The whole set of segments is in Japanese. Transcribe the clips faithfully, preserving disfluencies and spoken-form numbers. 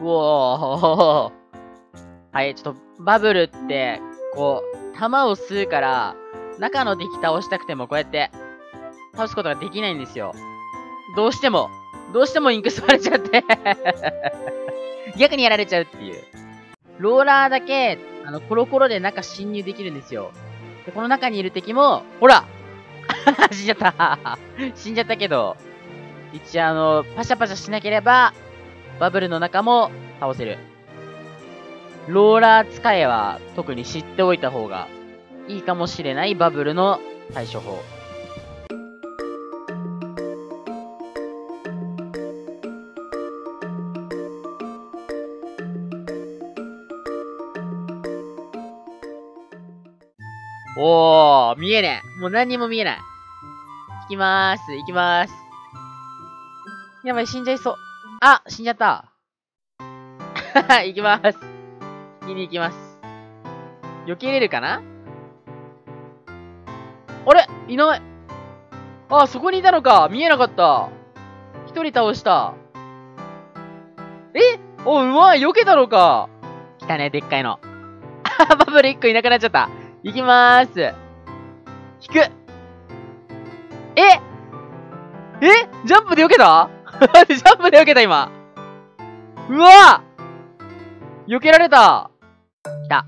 うおー。はい、ちょっとバブルって、こう、弾を吸うから、中の敵倒したくてもこうやって、倒すことができないんですよ。どうしても、どうしてもインク吸われちゃって。逆にやられちゃうっていう。ローラーだけ、あの、コロコロで中侵入できるんですよ。で、この中にいる敵も、ほら死んじゃった死んじゃったけど、一応あの、パシャパシャしなければ、バブルの中も倒せる。ローラー使いは特に知っておいた方がいいかもしれないバブルの対処法。おー、見えねえ。もう何にも見えない。行きまーす、行きまーす。やばい、死んじゃいそう。あ、死んじゃった。行きまーす。引きに行きます。避けれるかな？あれ？いない。あ、そこにいたのか。見えなかった。一人倒した。え？お、うまい。避けたのか。来たね、でっかいの。あバブル一個いなくなっちゃった。行きまーす。引く。ええジャンプで避けたジャンプで避けた、今。うわ避けられた。来た。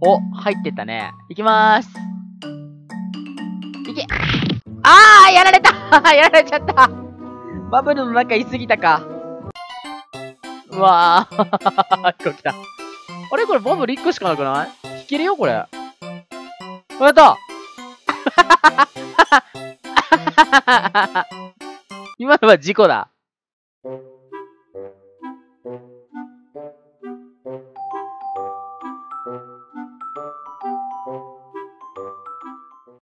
お、入ってったね。行きまーす。行け。あーやられたやられちゃったバブルの中いすぎたか。うわー一個来た。あれこれバブルいっこしかなくない？引けるよこれ。やった今のは事故だ。